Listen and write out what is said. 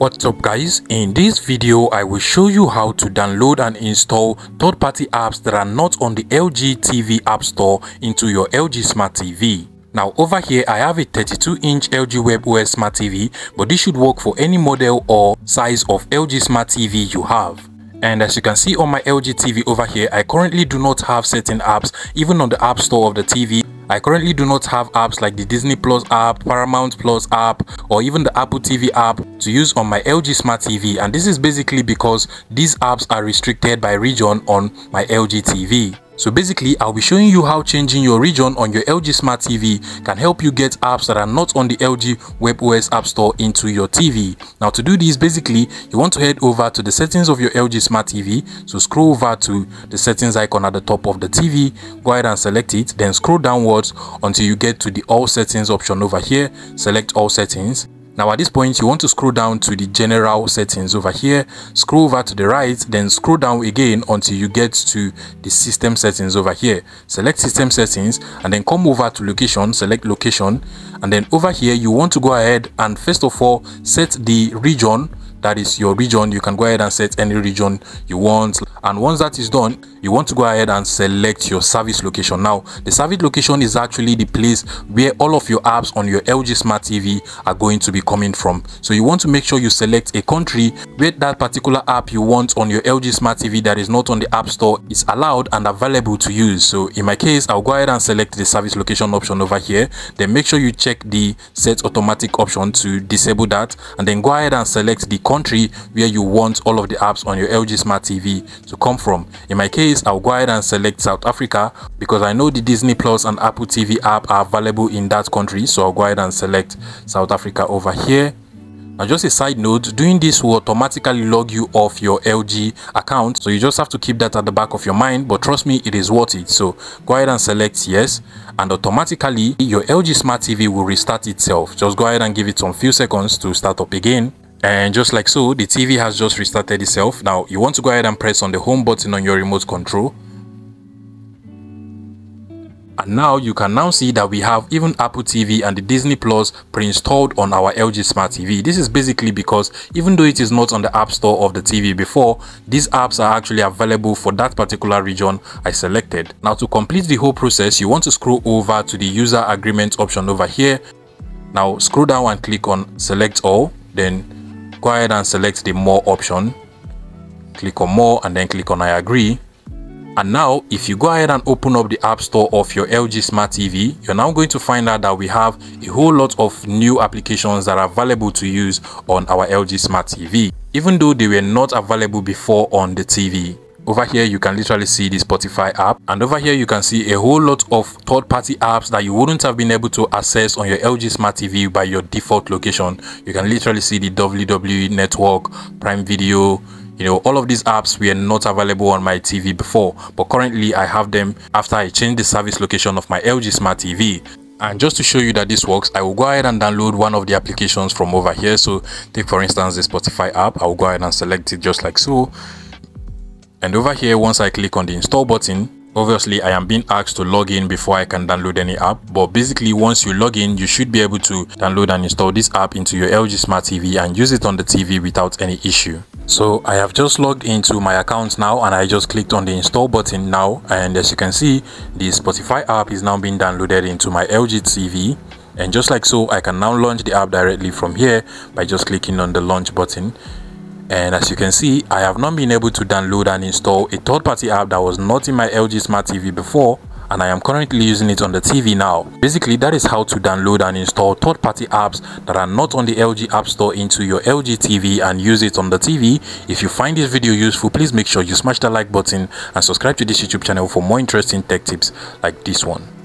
What's up guys, in this video I will show you how to download and install third-party apps that are not on the LG TV app store into your LG Smart TV. Now over here I have a 32-inch LG WebOS Smart TV, but this should work for any model or size of LG Smart TV you have. And as you can see on my LG TV over here, I currently do not have certain apps even on the app store of the TV. I currently do not have apps like the Disney Plus app, Paramount Plus app, or even the Apple TV app to use on my LG Smart TV, and this is basically because these apps are restricted by region on my LG TV. So basically, I'll be showing you how changing your region on your LG Smart TV can help you get apps that are not on the LG WebOS App Store into your TV. Now to do this, basically, you want to head over to the settings of your LG Smart TV. So scroll over to the settings icon at the top of the TV, go ahead and select it, then scroll downwards until you get to the all settings option over here, select all settings. Now at this point, you want to scroll down to the general settings over here, scroll over to the right, then scroll down again until you get to the system settings over here. Select system settings and then come over to location, select location, and then over here you want to go ahead and first of all set the region. That is your region. You can go ahead and set any region you want, and once that is done, you want to go ahead and select your service location. Now the service location is actually the place where all of your apps on your LG Smart TV are going to be coming from, so you want to make sure you select a country where that particular app you want on your LG Smart TV that is not on the app store is allowed and available to use. So in my case, I'll go ahead and select the service location option over here, then make sure you check the set automatic option to disable that, and then go ahead and select the country where you want all of the apps on your LG Smart TV to come from. In my case, I'll go ahead and select South Africa because I know the Disney Plus and Apple TV app are available in that country, so I'll go ahead and select South Africa over here. Now just a side note, doing this will automatically log you off your LG account, so you just have to keep that at the back of your mind, but trust me, it is worth it. So go ahead and select yes, and automatically your LG Smart TV will restart itself. Just go ahead and give it some few seconds to start up again. And just like so, the TV has just restarted itself. Now you want to go ahead and press on the home button on your remote control. And now you can now see that we have even Apple TV and the Disney Plus pre-installed on our LG Smart TV. This is basically because even though it is not on the app store of the TV before, these apps are actually available for that particular region I selected. Now to complete the whole process, you want to scroll over to the user agreement option over here. Now scroll down and click on select all, then go ahead and select the more option, click on more, and then click on I agree. And now if you go ahead and open up the app store of your LG Smart TV, you're now going to find out that we have a whole lot of new applications that are available to use on our LG Smart TV, even though they were not available before on the TV. Over here you can literally see the Spotify app, and over here you can see a whole lot of third-party apps that you wouldn't have been able to access on your LG Smart TV by your default location. You can literally see the WWE Network, Prime Video, you know, all of these apps were not available on my TV before, but currently I have them after I changed the service location of my LG Smart TV. And just to show you that this works, I will go ahead and download one of the applications from over here. So take for instance the Spotify app. I will go ahead and select it just like so. And over here, once I click on the install button, obviously I am being asked to log in before I can download any app, but basically once you log in, you should be able to download and install this app into your LG Smart TV and use it on the TV without any issue. So I have just logged into my account now, and I just clicked on the install button now, and as you can see, the Spotify app is now being downloaded into my LG TV. And just like so, I can now launch the app directly from here by just clicking on the launch button. And as you can see, I have not been able to download and install a third-party app that was not in my LG Smart TV before, and I am currently using it on the TV now. Basically, that is how to download and install third-party apps that are not on the LG App Store into your LG TV and use it on the TV. If you find this video useful, please make sure you smash that like button and subscribe to this YouTube channel for more interesting tech tips like this one.